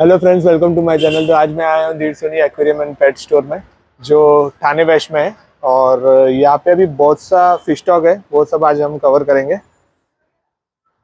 Hello friends, welcome to my channel. तो आज मैं आया हूँ Dhirsoni aquarium and pet store में, जो ठाणे वेस्ट में है। और यहाँ पे अभी बहुत सा फिश स्टॉक है, वो सब आज हम कवर करेंगे।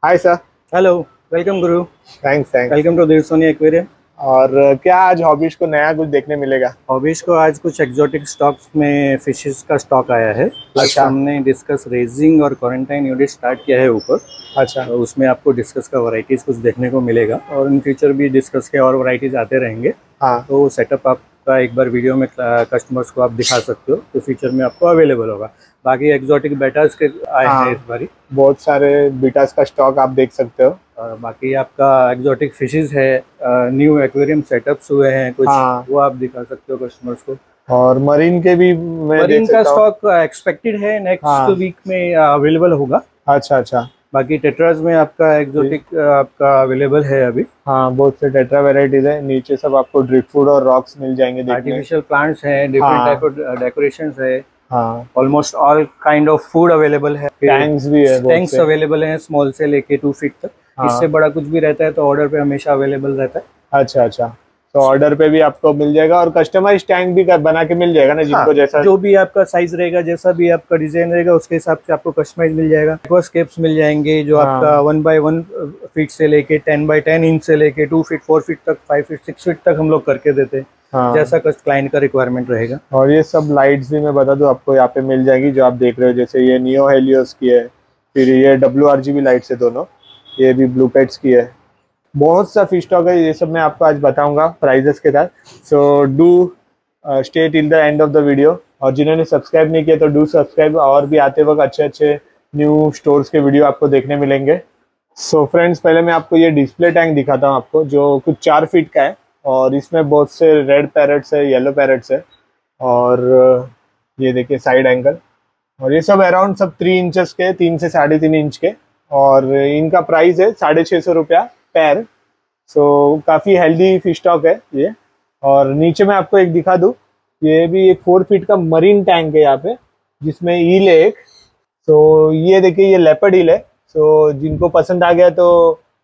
Hi sir. हेलो, वेलकम गुरु। Thanks. Welcome to Dhirsoni aquarium. और क्या आज हॉबीज को नया कुछ देखने मिलेगा? हॉबीज को आज कुछ एक्जोटिक स्टॉक में फिशेज का स्टॉक आया है। अच्छा। हमने डिस्कस रेजिंग और क्वारंटाइन यूनिट स्टार्ट किया है ऊपर। अच्छा। तो उसमें आपको डिस्कस का वैरायटीज कुछ देखने को मिलेगा और इन फ्यूचर भी डिस्कस के और वैरायटीज आते रहेंगे। हाँ। तो सेटअप आपका एक बार वीडियो में कस्टमर्स को आप दिखा सकते हो, तो फ्यूचर में आपको अवेलेबल होगा। बाकी एक्सोटिक बीटास के आए हैं इस बारी, बहुत सारे बीटास का स्टॉक आप देख सकते हो। और बाकी आपका एक्सोटिक फिशेज है, न्यू एक्वेरियम सेटअप्स हुए हैं कुछ। हाँ। वो आप दिखा सकते हो कस्टमर्स को। और मरीन के भी मरीन का स्टॉक एक्सपेक्टेड है नेक्स्ट वीक में अवेलेबल होगा। अच्छा अच्छा। बाकी टेट्राज में आपका एक्सोटिक आपका अवेलेबल है अभी। हाँ, बहुत से टेट्रा वेराइटीज है। नीचे सब आपको ड्रिफ्ट फूड और रॉक्स मिल जाएंगे। आर्टिफिशियल प्लांट्स हैं, डिफरेंट टाइप डेकोरेशंस है। हाँ, almost all kind of food available है। टैंक्स भी है, टैंक्स अवेलेबल हैं स्मॉल से लेके 2 फीट तक। हाँ। इससे बड़ा कुछ भी रहता है तो ऑर्डर पे हमेशा अवेलेबल रहता है। अच्छा अच्छा। तो ऑर्डर पे भी आपको मिल जाएगा और कस्टमाइज टैंक भी बना के मिल जाएगा ना जिनको। हाँ, जैसा जो भी आपका साइज रहेगा, जैसा भी आपका डिजाइन रहेगा, उसके हिसाब से आपको कस्टमाइज मिल जाएगा। एक्वास्केप्स मिल जाएंगे जो आपका 1 by 1 फीट से लेके 10 by 10 इंच से लेके 2 फीट 4 फीट तक 5 फीट 6 फीट तक हम लोग करके देते हैं। हाँ। जैसा क्लाइंट का रिक्वायरमेंट रहेगा। और ये सब लाइट्स भी मैं बता दूं आपको यहाँ पे मिल जाएगी जो आप देख रहे हो। जैसे ये नियो हेलियोस की है, फिर ये WRGB लाइट्स है दोनों, ये भी ब्लू पेट्स की है। बहुत सा फिश स्टॉक है, ये सब मैं आपको आज बताऊंगा प्राइजेस के साथ। So do stay till the end of the video. और जिन्होंने सब्सक्राइब नहीं किया तो डू सब्सक्राइब। और भी आते वक्त अच्छे अच्छे न्यू स्टोर्स के वीडियो आपको देखने मिलेंगे। सो फ्रेंड्स, पहले मैं आपको ये डिस्प्ले टैंक दिखाता हूँ आपको, जो कुछ 4 फीट का है। और इसमें बहुत से रेड पैरट्स है, येलो पैरट्स है। और ये देखिए साइड एंगल, और ये सब अराउंड सब 3 इंचेस के, 3 से साढ़े 3 इंच के। और इनका प्राइस है 650 रुपया पैर। सो काफ़ी हेल्दी फिश स्टॉक है ये। और नीचे मैं आपको एक दिखा दूँ, ये भी एक 4 फीट का मरीन टैंक है यहाँ पे, जिसमें ईल है एक। सो ये देखिए, ये लेपर्ड ईल है। सो जिनको पसंद आ गया तो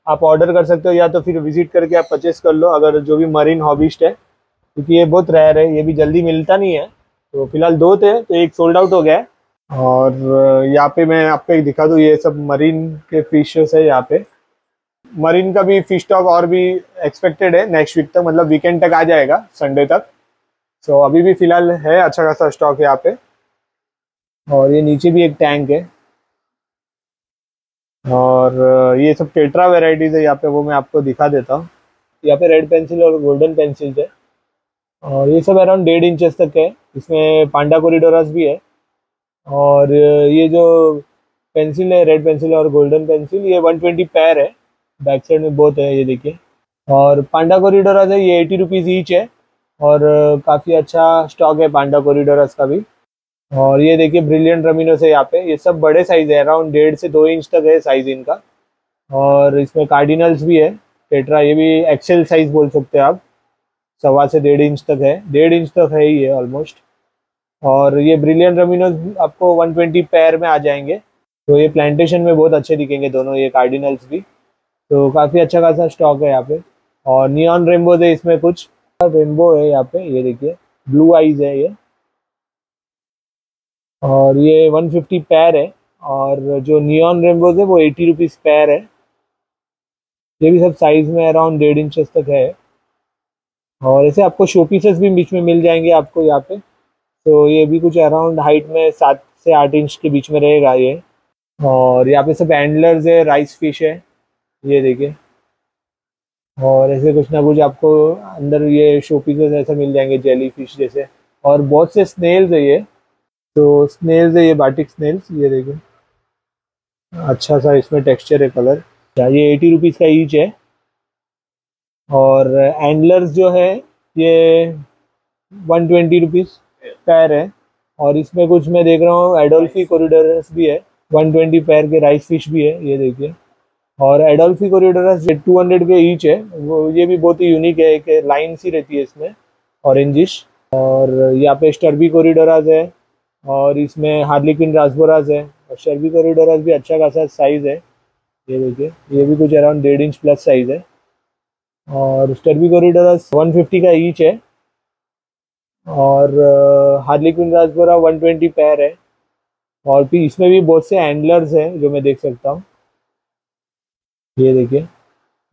आप ऑर्डर कर सकते हो, या तो फिर विजिट करके आप परचेस कर लो, अगर जो भी मरीन हॉबिस्ट है, क्योंकि ये बहुत रेयर है, ये भी जल्दी मिलता नहीं है। तो फिलहाल 2 थे तो एक सोल्ड आउट हो गया है। और यहाँ पे मैं आपको एक दिखा दूँ, ये सब मरीन के फिशेस है। यहाँ पे मरीन का भी फिश स्टॉक और भी एक्सपेक्टेड है नेक्स्ट वीक तक, मतलब वीकेंड तक आ जाएगा, संडे तक। सो अभी भी फिलहाल है अच्छा खासा स्टॉक यहाँ पे। और ये नीचे भी एक टैंक है। और ये सब टेट्रा वेराइटीज है यहाँ पे, वो मैं आपको दिखा देता हूँ। यहाँ पे रेड पेंसिल और गोल्डन पेंसिल्स है। और ये सब अराउंड 1.5 इंचेस तक है। इसमें पांडा कोरिडोरस भी है। और ये जो पेंसिल है, रेड पेंसिल और गोल्डन पेंसिल, ये 120 पैर है। बैक साइड में बहुत है, ये देखिए। और पांडा कोरिडोरस है, ये 80 रुपीज़ ईच है। और काफ़ी अच्छा स्टॉक है पांडा कोरिडोरस का भी। और ये देखिए ब्रिलियंट रमीनोस है यहाँ पे। ये सब बड़े साइज़ है, अराउंड 1.5 से 2 इंच तक है साइज़ इनका। और इसमें कार्डिनल्स भी है टेट्रा, ये भी एक्सेल साइज़ बोल सकते हैं आप, 1.25 से 1.5 इंच तक है। 1.5 इंच तक है ही है ऑलमोस्ट। और ये ब्रिलियंट रमीनोस आपको 120 पैर में आ जाएंगे। तो ये प्लांटेशन में बहुत अच्छे दिखेंगे दोनों, ये कार्डिनल्स भी। तो काफ़ी अच्छा खासा स्टॉक है यहाँ पे। और नियॉन रेनबोज है, इसमें कुछ रेनबो है यहाँ पे, ये देखिए ब्लू आइज है ये। और ये 150 पैर है। और जो नियॉन रेनबोज है वो 80 रुपीज़ पैर है। ये भी सब साइज़ में अराउंड 1.5 इंचेस तक है। और ऐसे आपको शो पीसेस भी बीच में मिल जाएंगे आपको यहाँ पे। तो ये भी कुछ अराउंड हाइट में 7 से 8 इंच के बीच में रहेगा ये। और यहाँ पे सब एंडलर्स है, राइस फिश है, ये देखिए। और ऐसे कुछ ना कुछ आपको अंदर ये शो पीसेस ऐसे मिल जाएंगे, जेली फिश जैसे। और बहुत से स्नेल्स है ये, तो स्नेल्स है ये बाटिक स्नेल्स, ये देखिए अच्छा सा इसमें टेक्सचर है, कलर। ये 80 रुपीज़ का ईच है। और एंडलर्स जो है ये 120 रुपीज़ पैर है। और इसमें कुछ मैं देख रहा हूँ एडोल्फी कोरिडोरस भी है, 120 पैर के राइस फिश भी है, ये देखिए। और एडोल्फी कोरिडोरस 200 के ईच है वो, ये भी बहुत ही यूनिक है, एक लाइन सी रहती है इसमें ऑरेंजिश। और यहाँ पे स्टर्बी कोरिडोरस है। और इसमें हार्लिकिन रासबोरास है। और स्टर्बी कोरिडोरस भी अच्छा खासा साइज़ है, ये देखिए। ये भी कुछ अराउंड 1.5 इंच प्लस साइज़ है। और स्टर्बी कॉरिडोरस 150 का ईच है और हार्ली क्वीन राजबोरा 120 पैर है। और फिर इसमें भी बहुत से एंडलर्स हैं जो मैं देख सकता हूँ। ये देखिए,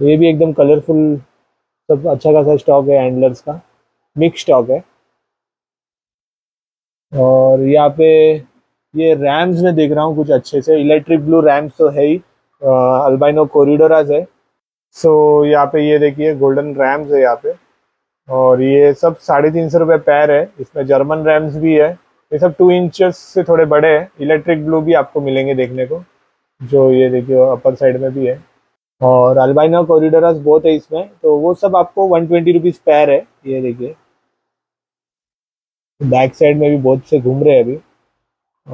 ये भी एकदम कलरफुल, सब अच्छा खासा स्टॉक है एंडलर्स का, मिक्स स्टॉक है। और यहाँ पे ये रैम्स में देख रहा हूँ कुछ अच्छे से, इलेक्ट्रिक ब्लू रैम्स तो है ही, अल्बाइनो कोरिडोराज है। सो यहाँ पे ये देखिए गोल्डन रैम्स है यहाँ पे। और ये सब 350 रुपये पैर है। इसमें जर्मन रैम्स भी है, ये सब 2 इंचेस से थोड़े बड़े हैं। इलेक्ट्रिक ब्लू भी आपको मिलेंगे देखने को, जो ये देखिए अपर साइड में भी है। और अल्बाइनो कोरिडोराज बहुत है इसमें, तो वो सब आपको 120 रुपीज़ पैर है। ये देखिए बैक साइड में भी बहुत से घूम रहे हैं अभी।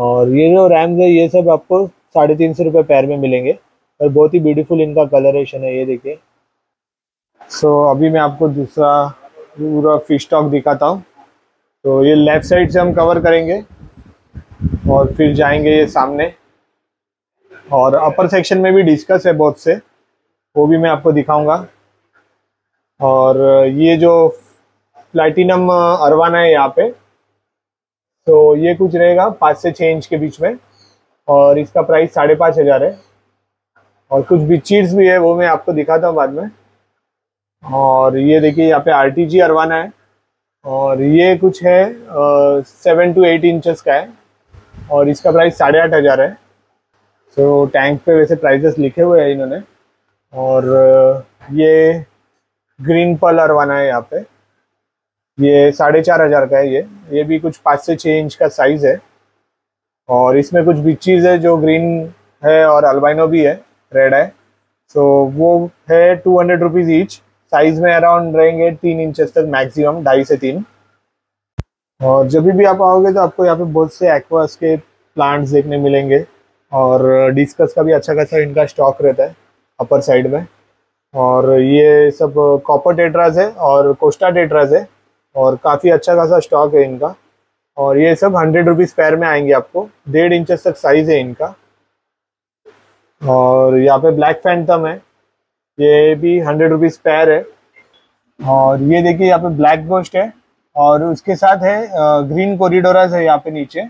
और ये जो रैम्स है ये सब आपको 350 रुपये पैर में मिलेंगे। और बहुत ही ब्यूटीफुल इनका कलरेशन है, ये देखिए। सो अभी मैं आपको दूसरा पूरा फिश स्टॉक दिखाता हूँ। तो ये लेफ्ट साइड से हम कवर करेंगे और फिर जाएंगे ये सामने। और अपर सेक्शन में भी डिस्कस है बहुत से, वो भी मैं आपको दिखाऊंगा। और ये जो प्लेटिनम अरोवाना है यहाँ पे, तो ये कुछ रहेगा 5 से 6 इंच के बीच में, और इसका प्राइस 5,500 है। और कुछ बिचीड्स भी है, वो मैं आपको दिखाता हूँ बाद में। और ये देखिए यहाँ पे आरटीजी अरोवाना है, और ये कुछ है 7 to 8 इंचेस का है, और इसका प्राइस 8,500 है। तो टैंक पे वैसे प्राइजेस लिखे हुए हैं इन्होंने। और ये ग्रीन पल अरोवाना है यहाँ पे, ये 4,500 का है। ये भी कुछ 5 से 6 इंच का साइज़ है। और इसमें कुछ बिचीज़ है जो ग्रीन है और अल्बाइनो भी है, रेड है। सो वो है 200 रुपीज़ ईच। साइज़ में अराउंड रहेंगे 3 इंचेस तक मैक्सिमम, 2.5 से 3। और जब भी आप आओगे तो आपको यहाँ पे बहुत से एक्वास के प्लांट्स देखने मिलेंगे। और डिस्कस का भी अच्छा खासा इनका स्टॉक रहता है अपर साइड में। और ये सब कॉपर टेटराज है और कोस्टा टेटराज है, और काफ़ी अच्छा खासा स्टॉक है इनका। और ये सब 100 रुपीज़ पैर में आएंगे आपको, 1.5 इंचेस तक साइज़ है इनका। और यहाँ पे ब्लैक फैंटम है, ये भी 100 रुपीज़ पैर है। और ये देखिए यहाँ पे ब्लैक घोस्ट है, और उसके साथ है ग्रीन कॉरीडोरस है यहाँ पे नीचे।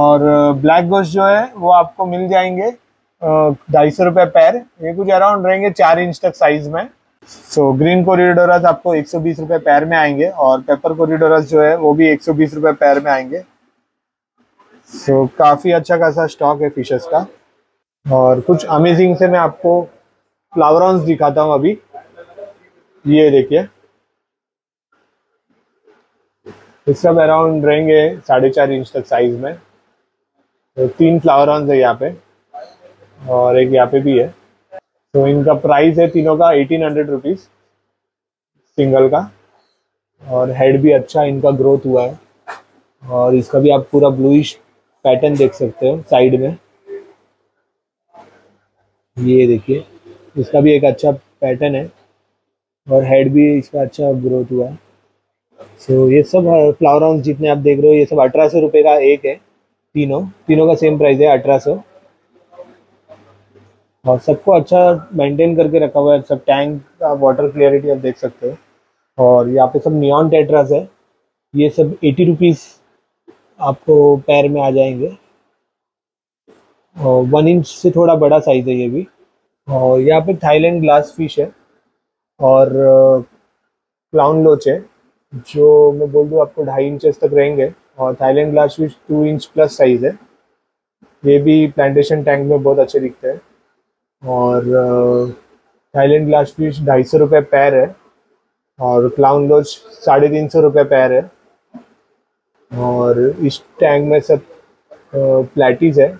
और ब्लैक घोस्ट जो है वो आपको मिल जाएंगे 250 रुपये पैर। ये कुछ अराउंड रहेंगे 4 इंच तक साइज़ में। सो ग्रीन कॉरीडोरस आपको 120 रुपये पैर में आएंगे, और पेपर कॉरिडोरस जो है वो भी 120 रुपये पैर में आएंगे। सो काफ़ी अच्छा खासा स्टॉक है फिशेस का। और कुछ अमेजिंग से मैं आपको फ्लावर ऑन दिखाता हूँ अभी। ये देखिए, इस सब अराउंड रहेंगे 4.5 इंच तक साइज़ में। तो 3 फ्लावर ऑन है यहाँ पे, और एक यहाँ पे भी है। तो इनका प्राइस है तीनों का 1,800 रुपीज़ सिंगल का। और हेड भी अच्छा इनका ग्रोथ हुआ है, और इसका भी आप पूरा ब्लूइश पैटर्न देख सकते हो साइड में। ये देखिए, इसका भी एक अच्छा पैटर्न है, और हेड भी इसका अच्छा ग्रोथ हुआ है। सो ये सब फ्लावर ऑन जितने आप देख रहे हो, ये सब 1,800 रुपये का एक है। तीनों का सेम प्राइस है, 1,800। और सबको अच्छा मेंटेन करके रखा हुआ है, सब टैंक का वाटर क्लियरिटी आप देख सकते हो। और यहाँ पे सब नियॉन टेट्रास है, ये सब 80 रुपीज़ आपको पैर में आ जाएंगे, और 1 इंच से थोड़ा बड़ा साइज़ है ये भी। और यहाँ पे थाईलैंड ग्लास फिश है, और क्लाउन लोच है, जो मैं बोल दूँ आपको 2.5 इंचेस तक रहेंगे। और Thailand glass fish 2 inch plus size है, ये भी प्लांटेशन टैंक में बहुत अच्छे दिखते हैं। और थाईलैंड ग्लास फिश 250 रुपये पैर है, और क्लाउन लोच 350 रुपये पैर है। और इस टैंक में सब प्लेटिस है,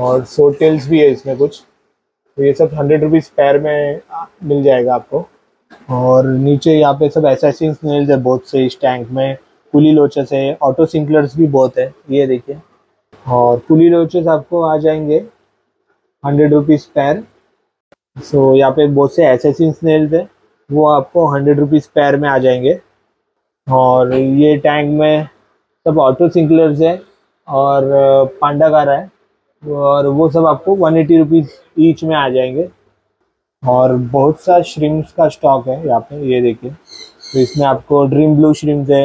और सो टेल्स भी है इसमें कुछ। तो ये सब 100 रुपीज़ पैर में मिल जाएगा आपको। और नीचे यहाँ पे सब एस एस स्नेल्स है बहुत से इस टैंक में, कुली लोचेस है, ओटोसिंक्लस भी बहुत है, ये देखिए। और पुली लोचेस आपको आ जाएंगे 100 रुपीज़ पैर। सो यहाँ पे बहुत से एस एस स्नेल्स है, वो आपको 100 रुपीज़ पैर में आ जाएंगे। और ये टैंक में सब ऑटोसिंक्लर्स है और पांडागारा है, और वो सब आपको 180 रुपीज़ ईच में आ जाएंगे। और बहुत सा श्रिम्स का स्टॉक है यहाँ पे, ये देखिए। तो इसमें आपको ड्रीम ब्लू श्रिम्स है,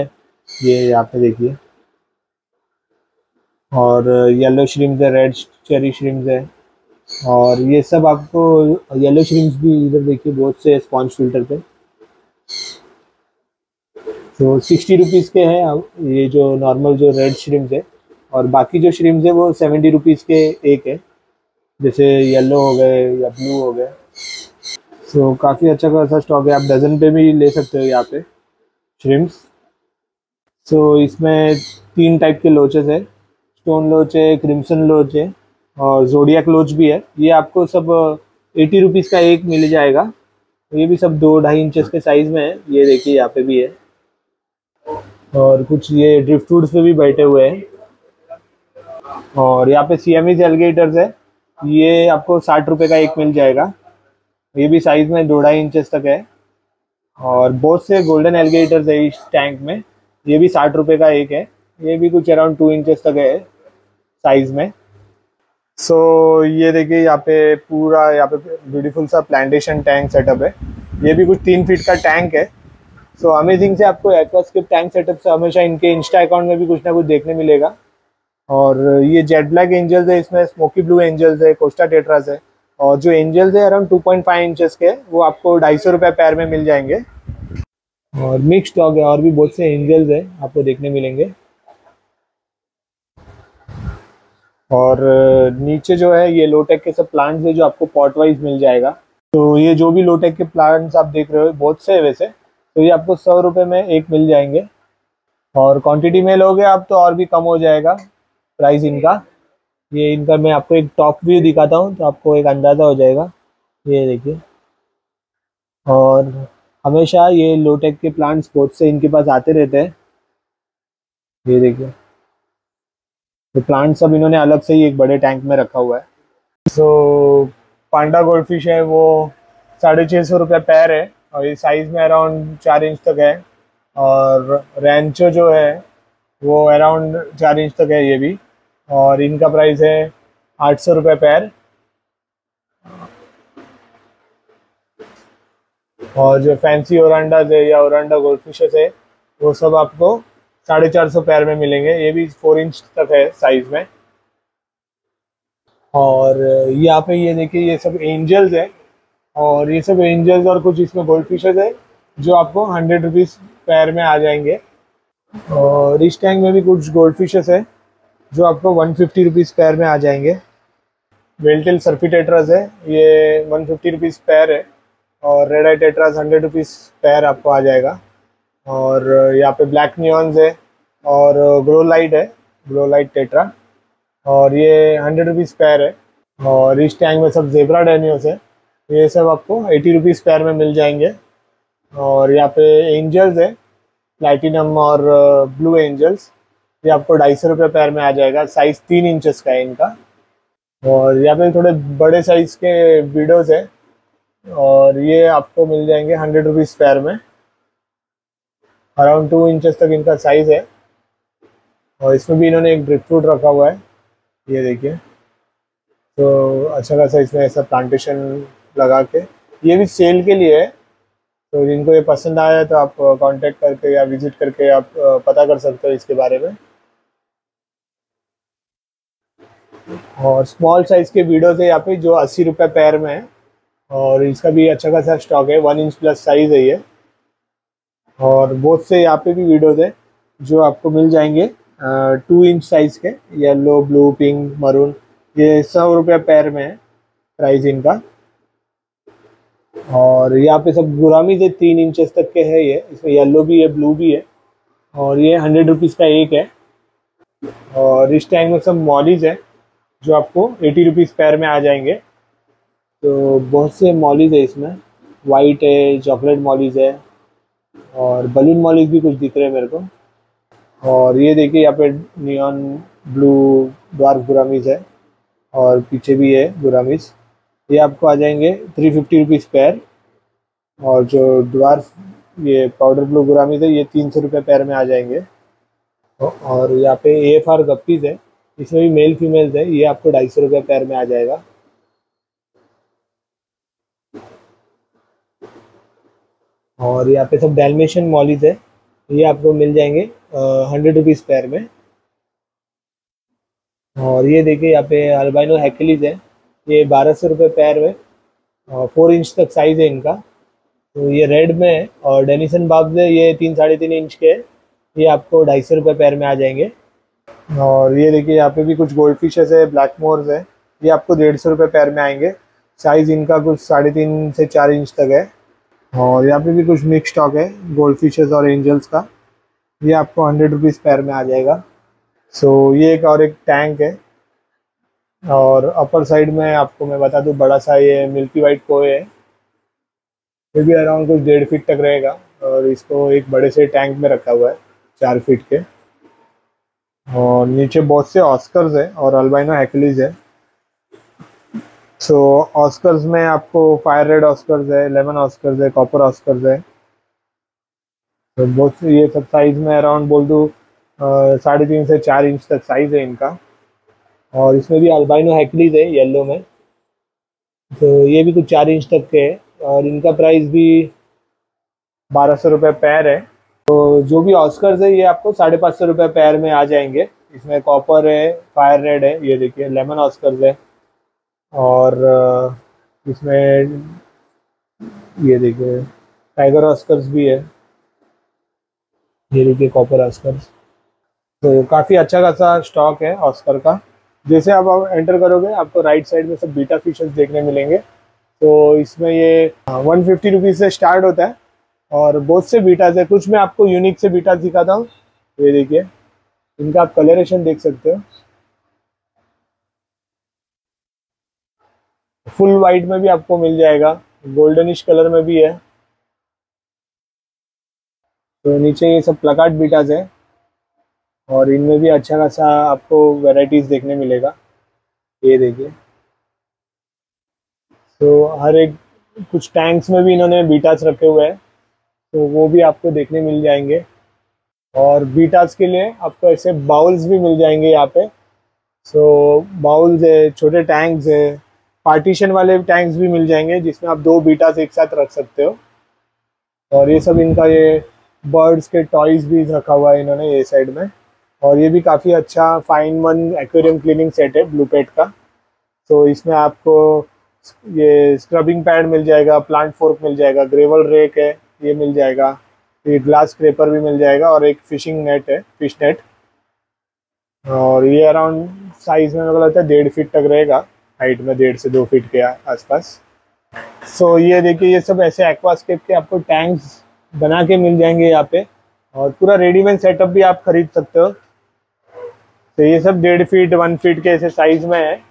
ये यहाँ पे देखिए, और येलो श्रिम्स है, रेड चेरी श्रिम्स है, और ये सब आपको येलो श्रिम्स भी इधर देखिए बहुत से स्पॉन्ज फिल्टर पे। तो 60 रुपीज़ के हैं अब ये जो नॉर्मल जो रेड श्रिम्स है, और बाकी जो श्रिम्स है वो 70 रुपीज़ के एक है, जैसे येलो हो गए या ब्लू हो गए। तो काफ़ी अच्छा खासा स्टॉक है, आप डजन पे भी ले सकते हो यहाँ पे श्रिम्स। तो इसमें 3 टाइप के लोचेस है, स्टोन लोच है, क्रिम्सन लोच है और जोडिया क्लोच भी है। ये आपको सब 80 रुपीज़ का एक मिल जाएगा। ये भी सब 2-2.5 इंचेस के साइज़ में है, ये देखिए यहाँ पे भी है। और कुछ ये ड्रिफ्टवुड्स पे भी बैठे हुए हैं। और यहाँ पे सियामीज एलिगेटर्स है, ये आपको 60 रुपये का एक मिल जाएगा। ये भी साइज़ में 2-2.5 इंचेस तक है। और बहुत से गोल्डन एलिगेटर्स है इस टैंक में, ये भी 60 रुपये का एक है। ये भी कुछ अराउंड 2 इंचेस तक है साइज़ में। सो ये देखिए यहाँ पे पूरा यहाँ पे ब्यूटीफुल सा प्लांटेशन टैंक सेटअप है। ये भी कुछ 3 फीट का टैंक है। सो अमेजिंग से आपको एक्वास्केप टैंक सेटअप से हमेशा इनके इंस्टा अकाउंट में भी कुछ ना कुछ देखने मिलेगा। और ये जेट ब्लैक एंजल्स है, इसमें स्मोकी ब्लू एंजल्स है, कोस्टा टेटराज है। और जो एंजल्स है अराउंड 2.5 इंचेस के, वो आपको 250 रुपये पैर में मिल जाएंगे। और मिक्स डॉग है, और भी बहुत से एंजल्स है आपको देखने मिलेंगे। और नीचे जो है ये लोटेक के सब प्लांट्स है जो आपको पॉट वाइज मिल जाएगा। तो ये जो भी लोटेक के प्लांट्स आप देख रहे हो बहुत से वैसे, तो ये आपको 100 रुपये में एक मिल जाएंगे। और क्वांटिटी में लोगे आप तो और भी कम हो जाएगा प्राइस इनका। ये इनका मैं आपको एक टॉप व्यू दिखाता हूँ तो आपको एक अंदाज़ा हो जाएगा, ये देखिए। और हमेशा ये लोटेक के प्लांट्स बहुत से इनके पास आते रहते हैं, ये देखिए। तो प्लांट सब इन्होंने अलग से ही एक बड़े टैंक में रखा हुआ है। सो पांडा गोल्ड फिश है, वो 650 रुपये पैर है और ये साइज़ में अराउंड 4 इंच तक है। और रेंचो जो है वो अराउंड 4 इंच तक है ये भी, और इनका प्राइस है 800 रुपये पैर। और जो फैंसी ओरांडाज है या ओरांडा गोल्ड फिशेस है वो सब आपको 450 पैर में मिलेंगे। ये भी 4 इंच तक है साइज में। और यहाँ पे ये देखिए ये सब एंजल्स है, और ये सब एंजल्स और कुछ इसमें गोल्ड फिशेस है जो आपको 100 रुपीज़ पैर में आ जाएंगे। और इस टैंक में भी कुछ गोल्ड फिशेस है जो आपको 150 रुपीज़ पैर में आ जाएंगे। वेल्टेल सर्फी टेट्राज है, ये 150 रुपीज़ पैर है। और red eye tetras 100 rupees per आपको आ जाएगा। और यहाँ पे ब्लैक नियॉन्स है और ग्लो लाइट है, ग्लो लाइट टेट्रा, और ये 100 रुपीज़ पैर है। और इस टैंक में सब जेब्रा डेनियोस है, ये सब आपको 80 रुपीज़ पैर में मिल जाएंगे। और यहाँ पे एंजल्स है, प्लेटिनम और ब्लू एंजल्स, ये आपको 250 रुपये पैर में आ जाएगा। साइज़ 3 इंचेस का है इनका। और यहाँ पे थोड़े बड़े साइज़ के बीडोज है, और ये आपको मिल जाएंगे 100 रुपीज़ पैर में, अराउंड 2 इंचेस तक इनका साइज़ है। और इसमें भी इन्होंने एक ड्रिफ्टवुड रखा हुआ है, ये देखिए। तो अच्छा खासा इसमें ऐसा प्लांटेशन लगा के, ये भी सेल के लिए है। तो जिनको ये पसंद आया तो आप कांटेक्ट करके या विजिट करके आप पता कर सकते हो इसके बारे में। और स्मॉल साइज़ के वीडियोज़ है यहाँ पे जो 80 रुपये पैर में है, और इसका भी अच्छा खासा स्टॉक है। 1 इंच प्लस साइज़ है ये। और बहुत से यहाँ पे भी वीडियोज़ है जो आपको मिल जाएंगे 2 इंच साइज़ के, येलो, ब्लू, पिंक, मरून, ये 100 रुपये पैर में है प्राइस इनका। और यहाँ पे सब गुरामीज है, 3 इंचेस तक के है ये, इसमें येलो भी है, ब्लू भी है। और ये 100 रुपीज़ का एक है। और इस टैंक में सब मॉलीज है जो आपको 80 रुपीज़ पैर में आ जाएंगे। तो बहुत से मॉलीज है इसमें, वाइट है, चॉकलेट मॉलीज है, और बलून मॉलिज भी कुछ दिख रहे हैं मेरे को। और ये देखिए यहाँ पे नियॉन ब्लू डार्क गुरामीज है, और पीछे भी है गुरामीज। ये आपको आ जाएंगे 350 रुपीज़ पैर। और जो डार्क ये पाउडर ब्लू गुरामीज है, ये 300 रुपये पैर में आ जाएंगे। और यहाँ पे AFR गप्पीज है, इसमें भी मेल फीमेल्स है, ये आपको 250 रुपये पैर में आ जाएगा। और यहाँ पे सब डैलमेशियन मॉलीज है, ये आपको मिल जाएंगे 100 रुपीज़ पैर में। और ये देखिए यहाँ पे अल्बाइनो हैकलीज है, ये 1200 रुपये पैर में और 4 इंच तक साइज़ है इनका। तो ये रेड में है। और डेनिसन बाब्स है, ये 3 साढ़े 3 इंच के है, ये आपको 250 रुपये पैर में आ जाएंगे। और ये देखिए यहाँ पे भी कुछ गोल्ड फिशेस है, ब्लैक मोर्स है, ये आपको 150 रुपये पैर में आएंगे। साइज़ इनका कुछ 3.5 से 4 इंच तक है। और यहाँ पे भी कुछ मिक्स स्टॉक है गोल्ड फिशेस और एंजल्स का, ये आपको 100 रुपीज़ पैर में आ जाएगा। सो ये एक और एक टैंक है। और अपर साइड में आपको मैं बता दूं, बड़ा सा ये मिल्की वाइट कोय है, ये भी अराउंड कुछ 1.5 फीट तक रहेगा और इसको एक बड़े से टैंक में रखा हुआ है 4 फीट के। और नीचे बहुत से ऑस्कर्स है और अल्बाइनो हैकलीज है। सो ऑस्कर्स में आपको फायर रेड ऑस्कर्स है, लेमन ऑस्कर्स है, कॉपर ऑस्कर्स है। तो बहुत ये सब साइज़ में अराउंड बोल दूँ 3.5 से 4 इंच तक साइज़ है इनका। और इसमें भी अल्बाइनो हैकलीज है येलो में, तो ये भी कुछ 4 इंच तक के है और इनका प्राइस भी 1200 रुपये पैर है। तो जो भी ऑस्कर्स है ये आपको 550 रुपये पैर में आ जाएंगे। इसमें कॉपर है, फायर रेड है, ये देखिए लेमन ऑस्कर्स है, और इसमें ये देखिए टाइगर ऑस्कर्स भी है, ये देखिए कॉपर ऑस्कर्स। तो काफ़ी अच्छा खासा स्टॉक है ऑस्कर का। जैसे आप एंटर करोगे आपको राइट साइड में सब बीटा फिशेस देखने मिलेंगे। तो इसमें ये 150 रुपीज़ से स्टार्ट होता है और बहुत से बीटाज है। कुछ मैं आपको यूनिक से बीटाज दिखाता हूँ। ये देखिए इनका आप कलरेशन देख सकते हो। फुल वाइट में भी आपको मिल जाएगा, गोल्डनिश कलर में भी है। तो नीचे ये सब प्लाकार्ड बीटाज है और इनमें भी अच्छा खासा आपको वैरायटीज देखने मिलेगा। ये देखिए तो हर एक कुछ टैंक्स में भी इन्होंने बीटाज रखे हुए हैं, तो वो भी आपको देखने मिल जाएंगे। और बीटाज के लिए आपको ऐसे बाउल्स भी मिल जाएंगे यहाँ पे। सो बाउल्स है, छोटे टैंक्स है, पार्टीशन वाले टैंक्स भी मिल जाएंगे जिसमें आप 2 बीटास एक साथ रख सकते हो। और ये सब इनका ये बर्ड्स के टॉयज भी रखा हुआ है इन्होंने ये साइड में। और ये भी काफ़ी अच्छा 5-in-1 एक्वेरियम क्लीनिंग सेट है ब्लू पेट का। तो इसमें आपको ये स्क्रबिंग पैड मिल जाएगा, प्लांट फोर्क मिल जाएगा, ग्रेवल रेक है ये मिल जाएगा, ये ग्लास स्क्रैपर भी मिल जाएगा और एक फिशिंग नेट है, फिश नेट। और ये अराउंड साइज़ में मेरे को लगता है 1.5 फीट तक रहेगा, हाइट में 1.5 से 2 फीट के आसपास। सो ये देखिए ये सब ऐसे एक्वास्केप के आपको टैंक्स बना के मिल जाएंगे यहाँ पे। और पूरा रेडीमेड सेटअप भी आप खरीद सकते हो। तो ये सब 1.5 फीट 1 फीट के ऐसे साइज में है।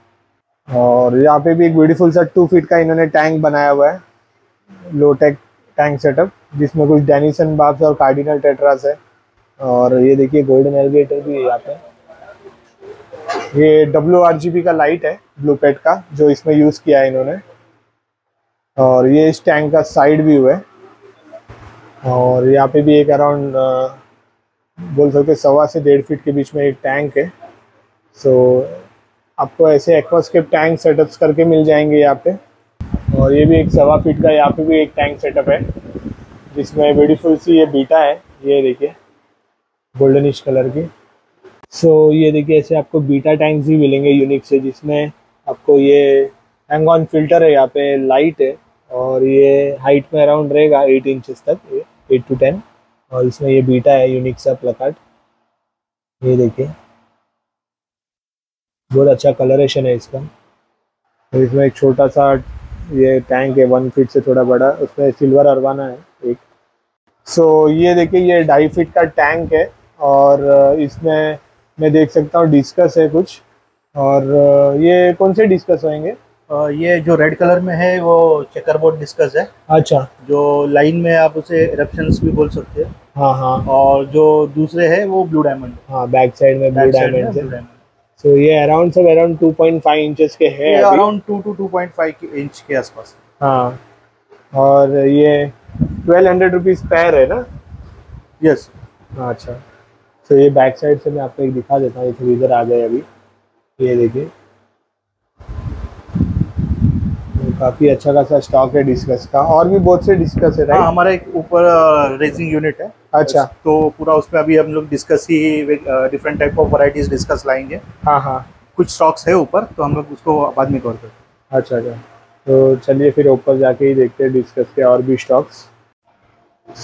और यहाँ पे भी एक ब्यूटीफुल सा 2 फीट का इन्होंने टैंक बनाया हुआ है, लोटेक टैंक सेटअप, जिसमें कुछ डेनिसन बाब्स और कार्डिनल टेटरास है। और ये देखिए गोल्डन एलिगेटर भी है यहाँ पे। ये WRGB का लाइट है ब्लू पेट का जो इसमें यूज़ किया है इन्होंने। और ये इस टैंक का साइड व्यू है। और यहाँ पे भी एक अराउंड बोल सकते 1.25 से 1.5 फीट के बीच में एक टैंक है। सो आपको ऐसे एक्वास्केप टैंक सेटअप्स करके मिल जाएंगे यहाँ पे। और ये भी एक 1.25 फीट का यहाँ पे भी एक टैंक सेटअप है जिसमें ब्यूटीफुल सी ये बीटा है, ये देखिए गोल्डनिश कलर की। सो ये देखिए ऐसे आपको बीटा टैंक्स भी मिलेंगे यूनिक से, जिसमें आपको ये हैंग ऑन फिल्टर है यहाँ पे, लाइट है और ये हाइट में अराउंड रहेगा 8 इंचेस तक, 8 to 10। और इसमें ये बीटा है यूनिक सा प्लाकार्ड, ये देखिए बहुत अच्छा कलरेशन है इसका। तो इसमें एक छोटा सा ये टैंक है 1 फीट से थोड़ा बड़ा, उसमें सिल्वर अरवाना है एक। सो ये देखिए ये 2.5 फीट का टैंक है और इसमें मैं देख सकता हूँ डिस्कस है कुछ। और ये कौन से डिस्कस होंगे? ये जो रेड कलर में है वो चेकरबोर्ड डिस्कस है। अच्छा, जो लाइन में आप उसे इरप्शंस भी बोल सकते हैं। हाँ हाँ। और जो दूसरे है वो ब्लू डायमंड। हाँ, बैक साइड में ब्लू डायमंड। सो ये अराउंड सब अराउंड 2.5 इंचेस के है, अराउंड 2 to 2.5 इंच के आसपास। हाँ, और ये 1200 रुपीज़ पैर है ना? यस। अच्छा, तो ये बैक साइड से मैं आपको एक दिखा देता हूँ। ये इधर आ गए अभी, ये देखिए काफ़ी अच्छा खासा स्टॉक है डिस्कस का। और भी बहुत से डिस्कस है राइट? हमारा एक ऊपर रेजिंग यूनिट है। अच्छा, तो पूरा उसमें अभी हम लोग डिस्कस ही different type of varieties discuss लाएंगे। हाँ हाँ, कुछ स्टॉक्स है ऊपर, तो हम लोग उसको बाद में कवर करते हैं। अच्छा, तो चलिए फिर ऊपर जाके ही देखते हैं डिस्कस के और भी स्टॉक्स।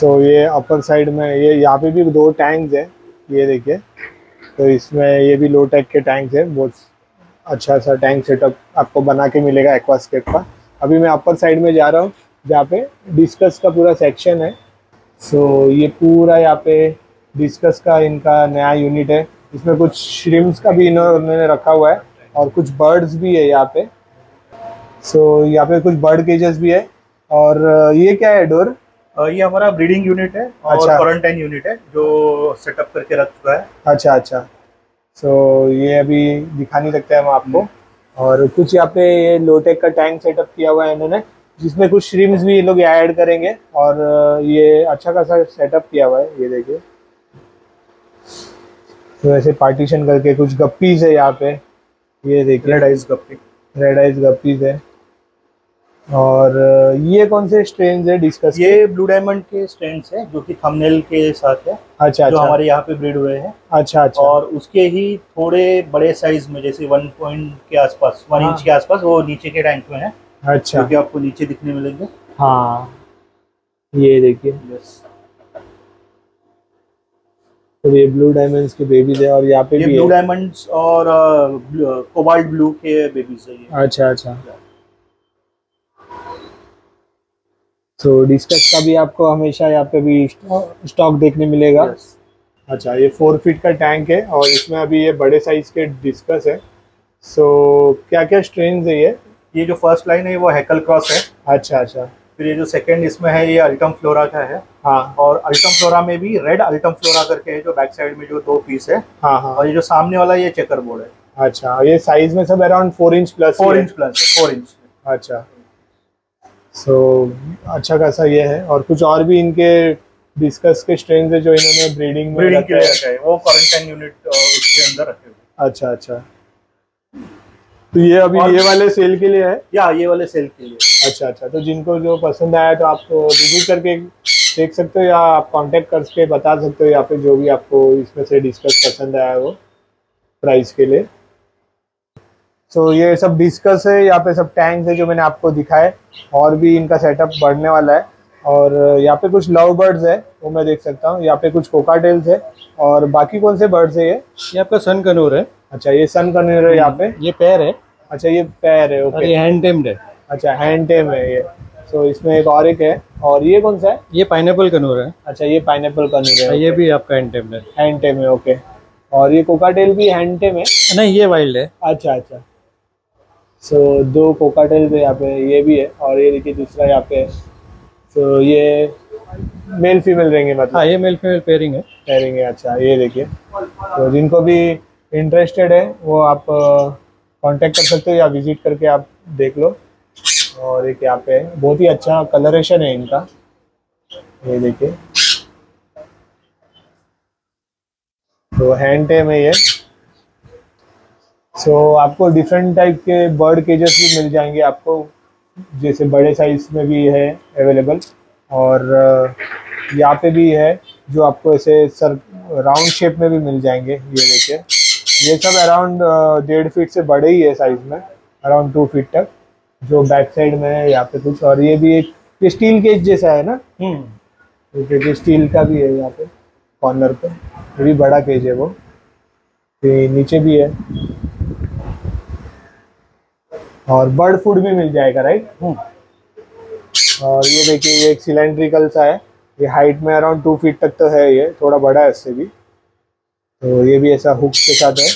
सो ये अपर साइड में ये यहाँ पे भी दो टैंक्स है, ये देखिए। तो इसमें ये भी लोटेक के टैंक्स है, बहुत अच्छा सा टैंक सेटअप आपको बना के मिलेगा एक्वास्केप का। अभी मैं अपर साइड में जा रहा हूँ जहाँ पे डिस्कस का पूरा सेक्शन है। सो ये पूरा यहाँ पे डिस्कस का इनका नया यूनिट है। इसमें कुछ श्रिम्स का भी इन्होंने रखा हुआ है और कुछ बर्ड्स भी है यहाँ पे। सो यहाँ पे कुछ बर्ड केजेस भी है। और ये क्या है डोर? ये हमारा ब्रीडिंग यूनिट है और क्वारंटाइन यूनिट है जो सेटअप करके रख चुका है। अच्छा अच्छा। सो ये अभी दिखा नहीं सकते हम आपको। और कुछ यहाँ पे ये लोटेक का टैंक सेटअप किया हुआ है इन्होंने, जिसमें कुछ श्रिम्स भी ये लोग ऐड करेंगे। और ये अच्छा खासा सेटअप किया हुआ है, ये देखिए। तो ऐसे पार्टीशन करके कुछ गप्पीज है यहाँ पे, ये देखिए। रेड आइज गप्पीज है। और ये कौन से स्ट्रेन्स है डिस्कस? ये ब्लू डायमंड के स्ट्रेन्स है जो कि थंबनेल के साथ है। अच्छा, जो हमारे यहाँ पे ब्रीड हुए हैं। अच्छा अच्छा। और उसके ही थोड़े बड़े साइज में, जैसे 1 पॉइंट के आसपास, 1 इंच के आसपास, वो नीचे के टैंक में है। अच्छा, क्योंकि आपको नीचे दिखने मिलेंगे। हाँ, ये देखिए। तो ये ब्लू डायमंड्स के बेबीज है और यहाँ पे ये ब्लू डायमंड्स और कोबाल्ट ब्लू के बेबीज है। अच्छा अच्छा। तो डिस्कस का भी आपको हमेशा यहाँ पे भी स्टॉक देखने मिलेगा। Yes. अच्छा, ये 4 फीट का टैंक है और इसमें अभी ये बड़े साइज के डिस्कस है। सो क्या क्या स्ट्रेन्स है ये? ये जो फर्स्ट लाइन है वो हैकल क्रॉस है। अच्छा अच्छा। फिर ये जो सेकंड इसमें है ये अल्टम फ्लोरा का है। हाँ। और अल्टम फ्लोरा में भी रेड अल्टम फ्लोरा करके है, जो बैक साइड में जो 2 पीस है। हाँ हाँ। और ये जो सामने वाला ये चेकर बोर्ड है। अच्छा, ये साइज में सब अराउंड 4 इंच प्लस है। अच्छा। सो अच्छा खासा ये है। और कुछ और भी इनके डिस्कस के स्ट्रेन्स है जो इन्होंने ब्रीडिंग के लिए रखा है, वो क्वारंटाइन यूनिट उसके अंदर रखे हुए। अच्छा अच्छा। तो ये अभी ये वाले सेल के लिए है या ये वाले सेल के लिए? अच्छा अच्छा। तो जिनको जो पसंद आया तो आप विजिट करके देख सकते हो या आप कॉन्टेक्ट करके बता सकते हो यहाँ पे जो भी आपको इसमें से डिस्कस पसंद आया वो प्राइस के लिए। सो ये सब डिस्कस है, यहाँ पे सब टैंक्स है जो मैंने आपको दिखाए। और भी इनका सेटअप बढ़ने वाला है। और यहाँ पे कुछ लव बर्ड्स है वो मैं देख सकता हूँ, यहाँ पे कुछ कोकाटेल्स है। और बाकी कौन से बर्ड्स है? ये आपका सन कनूर है। अच्छा, ये सन कनूर है। यहाँ पे ये पैर है। अच्छा, ये पैर है। ओके, ये हैंड टेम्ड है। अच्छा, हैंड टेम है ये। सो इसमें एक है। और ये कौन सा है? ये पाइनएप्पल कनूर है। अच्छा, ये पाइनएप्पल कनूर है। ये भी आपका हैंड टेम्ड है। हैंड टेम है, ओके। और ये कोकाटेल भी हैंड टेम है? नहीं, ये वाइल्ड है। अच्छा अच्छा। सो दो कोकाटेल पे यहाँ पे ये भी है और ये देखिए दूसरा यहाँ पे है। सो ये मेल फीमेल रहेंगे मतलब? हाँ, ये मेल फीमेल पेयरिंग है। पेयरिंग है, अच्छा। ये देखिए, तो जिनको भी इंटरेस्टेड है वो आप कांटेक्ट कर सकते हो या विजिट करके आप देख लो। और एक यहाँ पे बहुत ही अच्छा कलरेशन है इनका, ये देखिए। तो हैंड टेम है ये। सो आपको डिफरेंट टाइप के बर्ड केजेस भी मिल जाएंगे आपको, जैसे बड़े साइज में भी है अवेलेबल। और यहाँ पे भी है जो आपको ऐसे सर राउंड शेप में भी मिल जाएंगे, ये देखिए। ये सब अराउंड 1.5 फीट से बड़े ही है साइज में, अराउंड 2 फीट तक, जो बैक साइड में है यहाँ पे कुछ। और ये भी एक स्टील केज जैसा है ना? तो स्टील का भी है यहाँ पे कॉर्नर पे, ये भी बड़ा केज है वो। फिर नीचे भी है। और बर्ड फूड भी मिल जाएगा राइट? और ये देखिए, ये एक सिलेंड्रिकल सा है, ये हाइट में अराउंड 2 फीट तक तो है, ये थोड़ा बड़ा है इससे भी। तो ये भी ऐसा हुक के साथ है।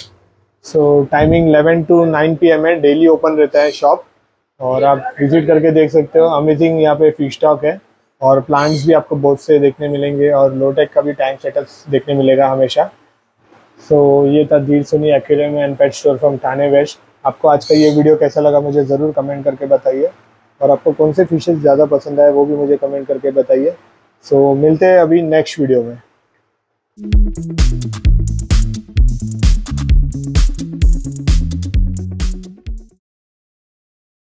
सो टाइमिंग 11 to 9 PM है, डेली ओपन रहता है शॉप। और आप विजिट करके देख सकते हो। अमेजिंग यहाँ पे फिश स्टॉक है और प्लांट्स भी आपको बहुत से देखने मिलेंगे। और लोटेक का भी टैंक सेटअप देखने मिलेगा हमेशा। सो ये था Dirghsoni aquarium and pet store from Thane west. आपको आज का ये वीडियो कैसा लगा मुझे ज़रूर कमेंट करके बताइए। और आपको कौन से फिशेस ज़्यादा पसंद आए वो भी मुझे कमेंट करके बताइए। सो मिलते हैं अभी नेक्स्ट वीडियो में।